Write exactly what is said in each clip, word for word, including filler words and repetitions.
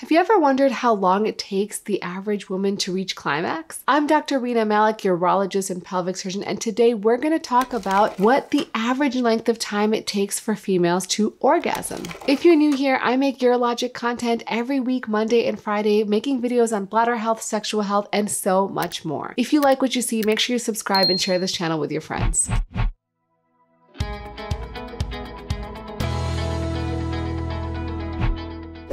Have you ever wondered how long it takes the average woman to reach climax? I'm Doctor Rena Malik, urologist and pelvic surgeon, and today we're gonna talk about what the average length of time it takes for females to orgasm. If you're new here, I make urologic content every week, Monday and Friday, making videos on bladder health, sexual health, and so much more. If you like what you see, make sure you subscribe and share this channel with your friends.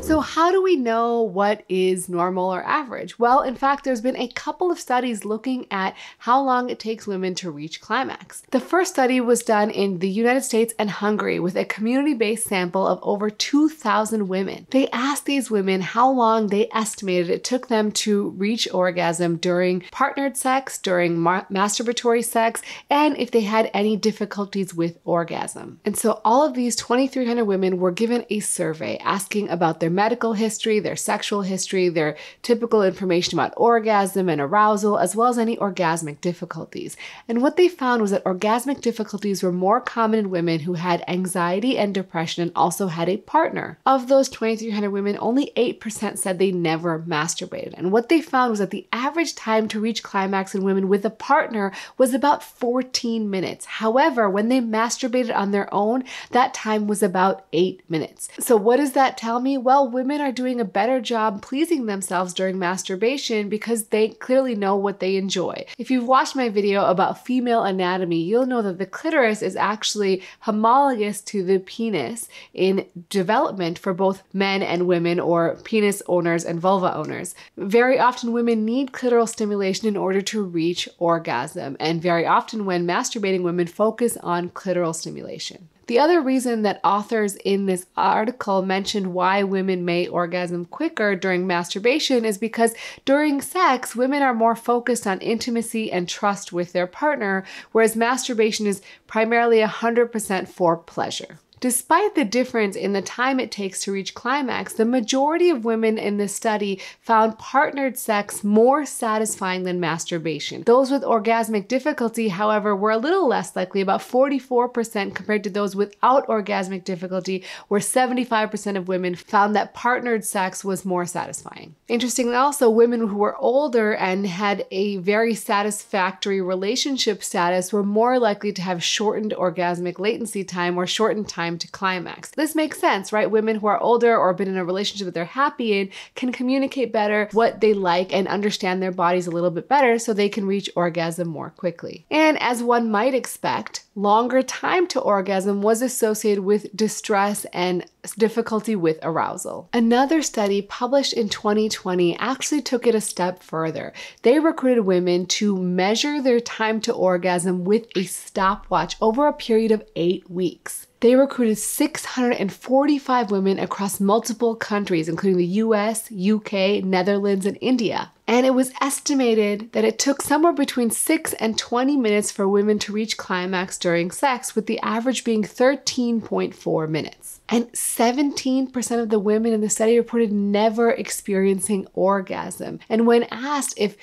So how do we know what is normal or average? Well, in fact, there's been a couple of studies looking at how long it takes women to reach climax. The first study was done in the United States and Hungary with a community-based sample of over two thousand women. They asked these women how long they estimated it took them to reach orgasm during partnered sex, during ma- masturbatory sex, and if they had any difficulties with orgasm. And so all of these twenty-three hundred women were given a survey asking about their medical history, their sexual history, their typical information about orgasm and arousal, as well as any orgasmic difficulties. And what they found was that orgasmic difficulties were more common in women who had anxiety and depression and also had a partner. Of those twenty-three hundred women, only eight percent said they never masturbated. And what they found was that the average time to reach climax in women with a partner was about fourteen minutes. However, when they masturbated on their own, that time was about eight minutes. So what does that tell me? Well, Well, women are doing a better job pleasing themselves during masturbation because they clearly know what they enjoy. If you've watched my video about female anatomy, you'll know that the clitoris is actually homologous to the penis in development for both men and women, or penis owners and vulva owners. Very often women need clitoral stimulation in order to reach orgasm, and very often when masturbating, women focus on clitoral stimulation. The other reason that authors in this article mentioned why women may orgasm quicker during masturbation is because during sex, women are more focused on intimacy and trust with their partner, whereas masturbation is primarily one hundred percent for pleasure. Despite the difference in the time it takes to reach climax, the majority of women in this study found partnered sex more satisfying than masturbation. Those with orgasmic difficulty, however, were a little less likely, about forty-four percent, compared to those without orgasmic difficulty, where seventy-five percent of women found that partnered sex was more satisfying. Interestingly, also, women who were older and had a very satisfactory relationship status were more likely to have shortened orgasmic latency time or shortened time to climax. This makes sense, right? Women who are older or been in a relationship that they're happy in can communicate better what they like and understand their bodies a little bit better, so they can reach orgasm more quickly. And as one might expect, longer time to orgasm was associated with distress and difficulty with arousal. Another study published in twenty twenty actually took it a step further. They recruited women to measure their time to orgasm with a stopwatch over a period of eight weeks. They recruited six hundred forty-five women across multiple countries, including the U S, U K, Netherlands, and India. And it was estimated that it took somewhere between six and twenty minutes for women to reach climax during sex, with the average being thirteen point four minutes. And seventeen percent of the women in the study reported never experiencing orgasm. And when asked if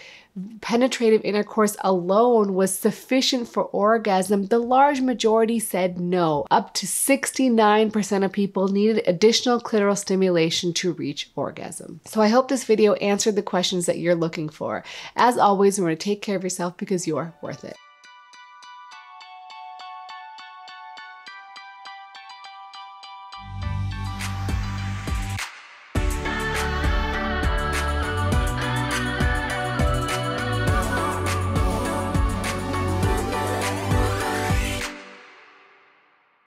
penetrative intercourse alone was sufficient for orgasm, the large majority said no. Up to sixty-nine percent of people needed additional clitoral stimulation to reach orgasm. So I hope this video answered the questions that you're looking for. As always, remember to take care of yourself because you're worth it.